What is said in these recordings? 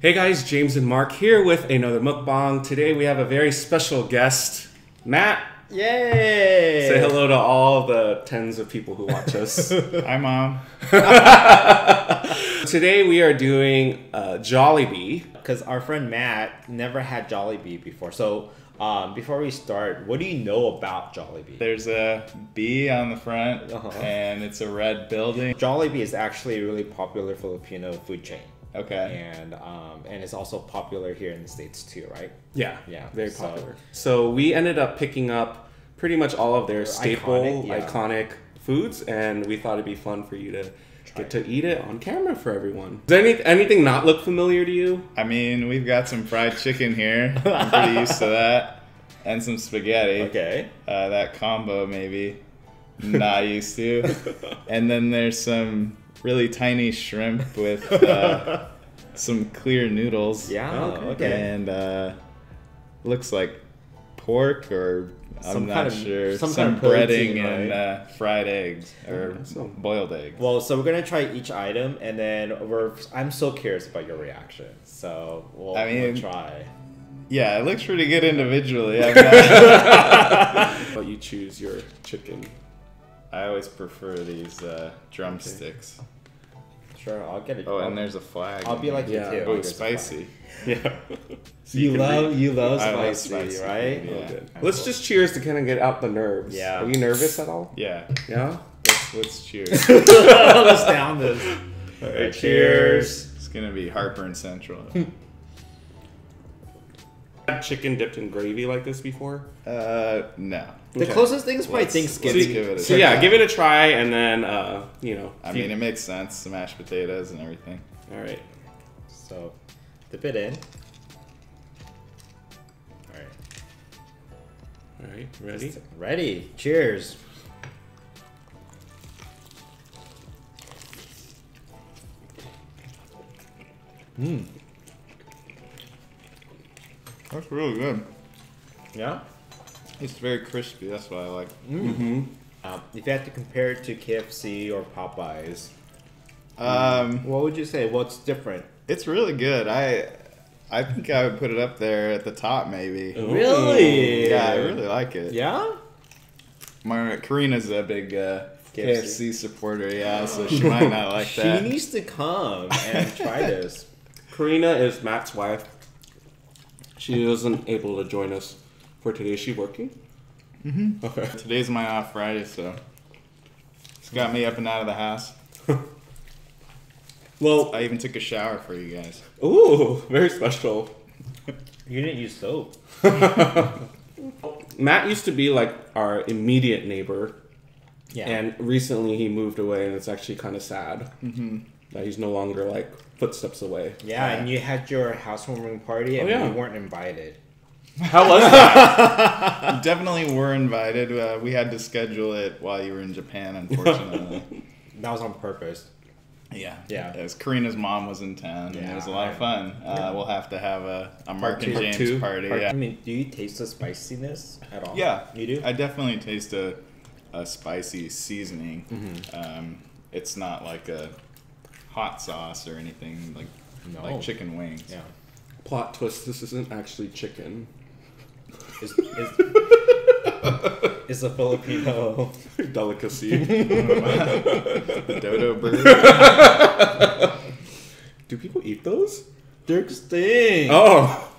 Hey guys, James and Mark here with another mukbang. Today we have a very special guest, Matt. Yay! Say hello to all the tens of people who watch us. Hi, Mom. Today we are doing Jollibee. Because our friend Matt never had Jollibee before. So before we start, what do you know about Jollibee? There's a B on the front and it's a red building. Jollibee is actually a really popular Filipino food chain. Okay. And it's also popular here in the States too, right? Yeah. Yeah. Very popular. So we ended up picking up pretty much all of their staple, iconic foods, and we thought it'd be fun for you to get to eat it on camera for everyone. Does anything not look familiar to you? I mean, we've got some fried chicken here. I'm pretty used to that. And some spaghetti. Okay. That combo maybe. Not used to. And then there's some really tiny shrimp with some clear noodles. Yeah, okay. And looks like pork or some breading, protein, and fried eggs or boiled eggs. Well, so we're gonna try each item, and then I'm so curious about your reaction. So we'll try. Yeah, it looks pretty good individually. But you choose your chicken. I always prefer these drumsticks. Sure, I'll get it. Oh, and there's a flag. I'll be like you too. Oh, it's spicy. Yeah. So you love spicy, right? Yeah. Oh, good. Let's just cheers to kind of get out the nerves. Yeah. Are you nervous at all? Yeah. Yeah. Let's cheers. Let's down this. All right, cheers. It's gonna be heartburn central. Had chicken dipped in gravy like this before? No. The closest thing is probably Thanksgiving. Give it a try, and then you know. I mean, it makes sense. Some mashed potatoes and everything. All right. So, dip it in. All right. All right. Ready? Ready. Cheers. Mmm. That's really good. Yeah? It's very crispy, that's what I like. Mm-hmm. If you had to compare it to KFC or Popeyes, what would you say? What's different? It's really good. I think I would put it up there at the top, maybe. Really? Ooh. Yeah, I really like it. Yeah? Karina's a big KFC supporter, yeah, so she might not like that. She needs to come and try this. Karina is Matt's wife. She wasn't able to join us for today. Is she working? Mm-hmm. Okay. Today's my off Friday, so it's got me up and out of the house. Well, I even took a shower for you guys. Ooh, very special. You didn't use soap. Matt used to be like our immediate neighbor. Yeah. And recently he moved away, and it's actually kind of sad. Mm-hmm. That he's no longer like footsteps away. Yeah, and you had your housewarming party, and you weren't invited. How was that? You definitely were invited. We had to schedule it while you were in Japan, unfortunately. That was on purpose. Yeah. Yeah. As Karina's mom was in town, and it was a lot of fun. We'll have to have a Mark and James party. Yeah. I mean, do you taste the spiciness at all? Yeah. You do? I definitely taste a spicy seasoning. Mm-hmm. It's not like a hot sauce or anything like chicken wings. Yeah. Plot twist: this isn't actually chicken. It's a Filipino delicacy. The dodo bird. Do people eat those? They're extinct. Oh.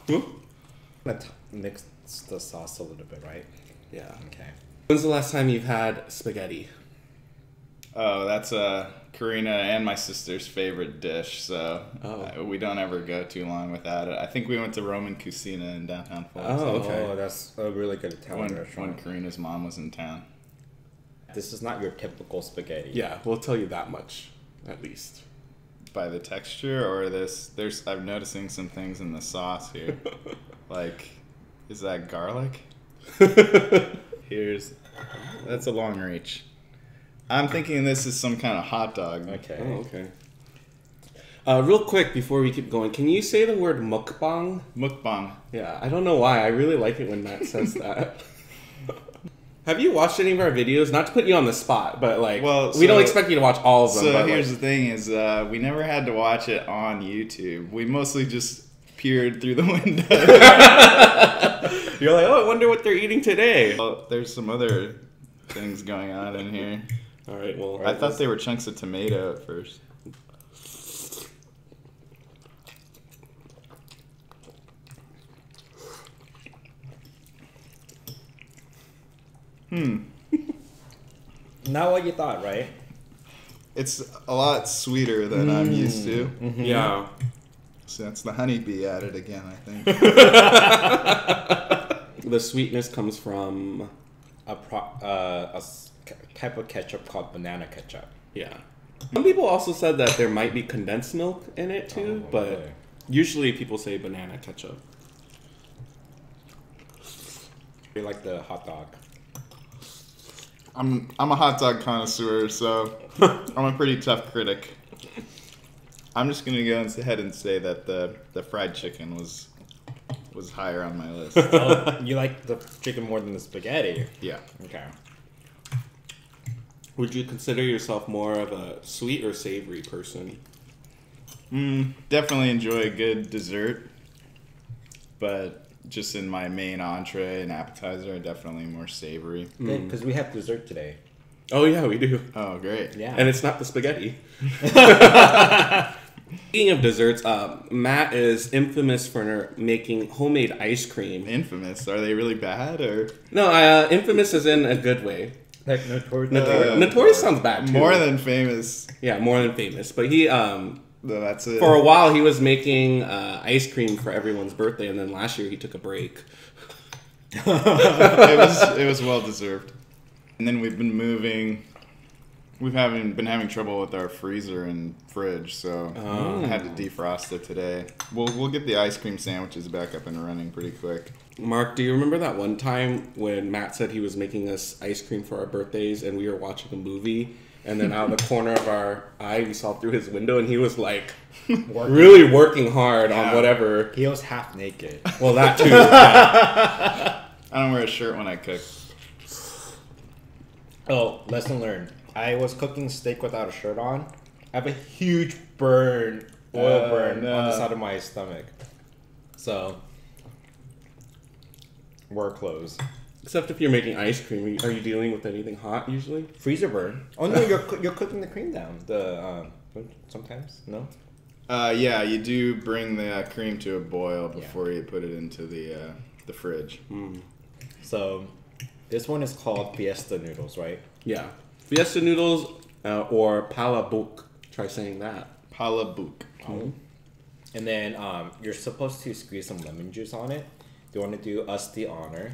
Let's mix the sauce a little bit, right? Yeah. Okay. When's the last time you've had spaghetti? Oh, that's Karina and my sister's favorite dish, so we don't ever go too long without it. I think we went to Roman Cucina in downtown Florida. Oh, okay. Oh, that's a really good Italian restaurant. When Karina's mom was in town. This is not your typical spaghetti. Yeah, we'll tell you that much, at least. By the texture or this, I'm noticing some things in the sauce here. Like, is that garlic? That's a long reach. I'm thinking this is some kind of hot dog. Okay. Oh, okay. Real quick, before we keep going, can you say the word mukbang? Mukbang. Yeah, I don't know why. I really like it when Matt says that. Have you watched any of our videos? Not to put you on the spot, but like, well, so, we don't expect you to watch all of them. So here's the thing is we never had to watch it on YouTube. We mostly just peered through the window. You're like, oh, I wonder what they're eating today. Well, there's some other things going on in here. All right, well. All right, I thought they were chunks of tomato at first. Not what you thought, right? It's a lot sweeter than I'm used to. Mm-hmm. Yeah. So that's the honeybee at it again, I think. The sweetness comes from a type of ketchup called banana ketchup. Yeah. Some people also said that there might be condensed milk in it too, but really? Usually people say banana ketchup. You like the hot dog. I'm a hot dog connoisseur, so I'm a pretty tough critic. I'm just gonna go ahead and say that the fried chicken was higher on my list. Oh, you like the chicken more than the spaghetti? Yeah. Okay. Would you consider yourself more of a sweet or savory person? Definitely enjoy a good dessert, but just in my main entree and appetizer, definitely more savory. Because we have dessert today. Oh, yeah, we do. Oh, great. Yeah. And it's not the spaghetti. Speaking of desserts, Matt is infamous for making homemade ice cream. Infamous? Are they really bad? Or no, infamous is in a good way. Like notorious? Notorious sounds bad, too. More than famous. Yeah, more than famous. But he... No, that's it. For a while, he was making ice cream for everyone's birthday, and then last year he took a break. It was well deserved. And then we've been moving. We've been having trouble with our freezer and fridge, so I had to defrost it today. We'll get the ice cream sandwiches back up and running pretty quick. Mark, do you remember that one time when Matt said he was making us ice cream for our birthdays, and we were watching a movie? And then out of the corner of our eye, we saw through his window, and he was like really working hard on whatever. He was half naked. Well, that too. Yeah. I don't wear a shirt when I cook. Oh, lesson learned. I was cooking steak without a shirt on. I have a huge oil burn on the side of my stomach. So, wear clothes. Except if you're making ice cream, are you dealing with anything hot usually? Freezer burn. Oh no, you're cooking the cream down. Sometimes no. Yeah, you do bring the cream to a boil before you put it into the fridge. So, this one is called Fiesta noodles, right? Yeah, Fiesta noodles or palabok. Try saying that. Palabok. And then you're supposed to squeeze some lemon juice on it. Do you want to do us the honor?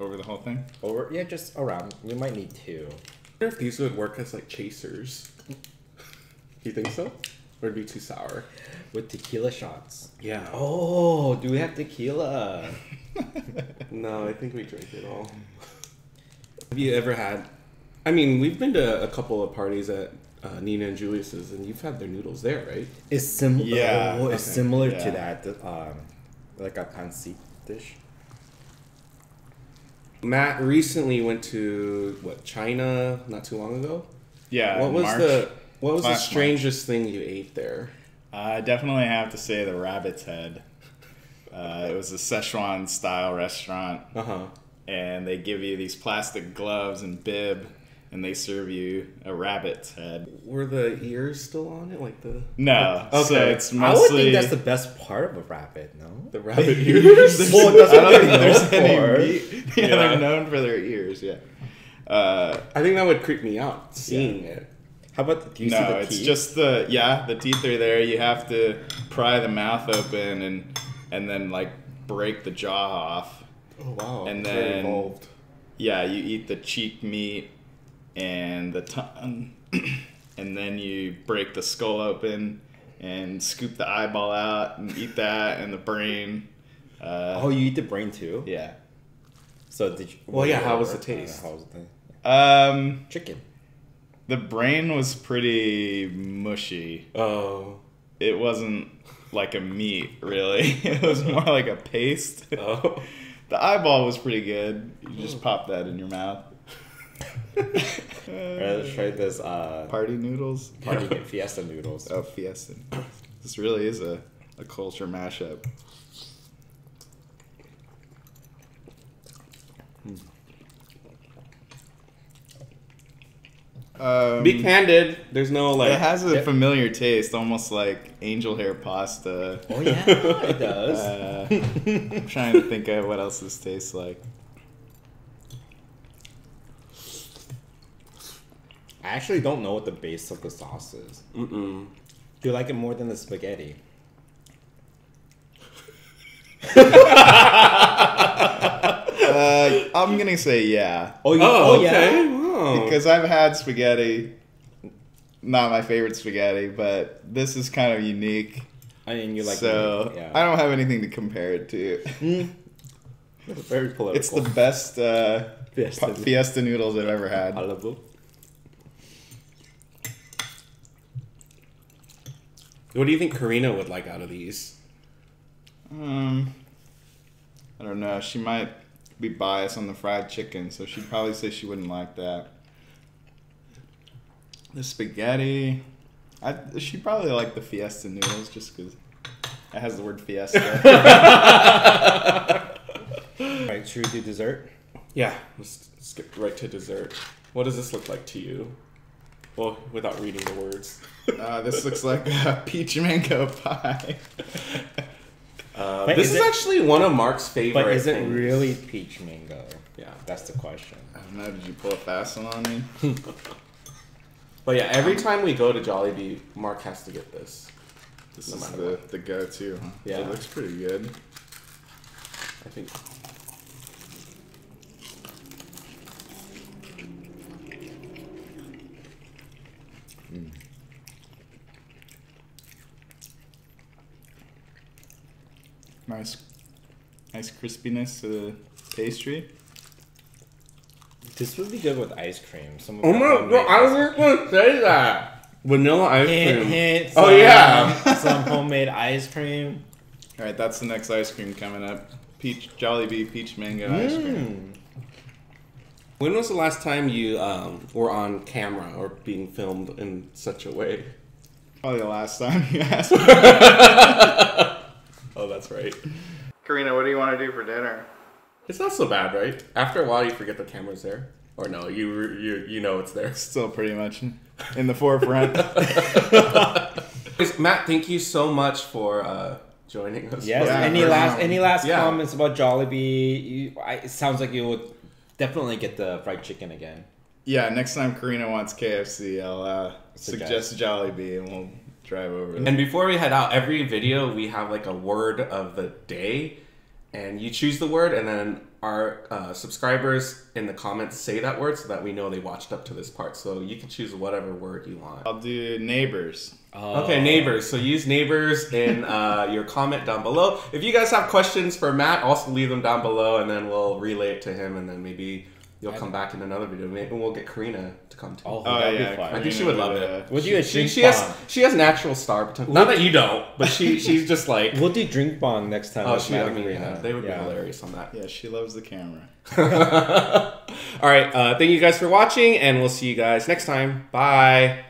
Over the whole thing? Over, yeah, just around. You might need two. I wonder if these would work as like chasers. You think so? Or it'd be too sour? With tequila shots. Yeah. Oh, do we have tequila? No, I think we drank it all. Have you ever had... I mean, we've been to a couple of parties at Nina and Julius's, and you've had their noodles there, right? It's similar. Yeah. Oh, it's similar to that. Like a pancit dish. Matt recently went to China not too long ago. Yeah. What was the strangest thing you ate there? I definitely have to say the rabbit's head. It was a Sichuan style restaurant. And they give you these plastic gloves and bib, and they serve you a rabbit's head. Were the ears still on it? No. Okay. So it's mostly... I would think that's the best part of a rabbit, no? The rabbit ears? Well, that's what they're known for. Yeah, they're known for their ears, yeah. I think that would creep me out, seeing it. How about do you see the teeth? No, it's just the... Yeah, the teeth are there. You have to pry the mouth open and then, break the jaw off. Oh, wow. And then... Involved. Yeah, you eat the cheek meat... and the tongue, and then you break the skull open and scoop the eyeball out and eat that, and the brain. Oh, you eat the brain too? Yeah. So did you... Well, yeah, how was the taste? How was the taste? Chicken. The brain was pretty mushy. Oh. It wasn't like a meat, really. It was more like a paste. Oh. The eyeball was pretty good. You just pop that in your mouth. All right, let's try this. Party noodles? Party Fiesta noodles. Oh, Fiesta. This really is a culture mashup. Be candid. There's no like. It has a familiar taste, almost like angel hair pasta. Oh yeah, it does. I'm trying to think of what else this tastes like. I actually don't know what the base of the sauce is. Mm-mm. Do you like it more than the spaghetti? I'm gonna say yeah. Oh, you, oh okay. Yeah. Because I've had spaghetti, not my favorite spaghetti, but this is kind of unique. I mean, you like so yeah. I don't have anything to compare it to. It's very political. It's the best Fiesta noodles I've ever had. Palabok. What do you think Karina would like out of these? I don't know. She might be biased on the fried chicken, so she'd probably say she wouldn't like that. The spaghetti, she'd probably like the Fiesta noodles just because it has the word Fiesta. Right, should we do dessert? Yeah, let's skip right to dessert. What does this look like to you? Well, without reading the words. This looks like a peach mango pie. This is actually one of Mark's favorite. But is it really peach mango? Yeah, that's the question. I don't know. Did you pull a fast one on me? But yeah, every time we go to Jollibee, Mark has to get this. This is the go-to. Huh? Yeah, it looks pretty good. I think. Nice crispiness to the pastry. This would be good with ice cream. Some of I was gonna say that. Vanilla ice cream. Oh yeah, some homemade ice cream. All right, that's the next ice cream coming up. Jollibee peach mango ice cream. When was the last time you were on camera or being filmed in such a way? Probably the last time you asked me. Oh, that's right. Karina, what do you want to do for dinner? It's not so bad, right? After a while, you forget the camera's there. Or no, you know it's there. Still pretty much in the forefront. Matt, thank you so much for joining us. Yes, yeah, any last comments about Jollibee? It sounds like you would definitely get the fried chicken again. Yeah, next time Karina wants KFC, I'll suggest Jollibee and we'll drive over. And before we head out, every video we have like a word of the day, and you choose the word, and then our subscribers in the comments say that word so that we know they watched up to this part. So you can choose whatever word you want. I'll do neighbors. Okay, neighbors. So use neighbors in your comment down below. If you guys have questions for Matt, also leave them down below, and then we'll relay it to him, and then maybe you'll come back in another video, and we'll get Karina to come too. Oh yeah, I think she would love it. We'll do a drink bond. She has natural star potential. Not that you don't, but she's just like. We'll do drink bond next time. Oh, they would be hilarious on that. Yeah, she loves the camera. All right, thank you guys for watching, and we'll see you guys next time. Bye.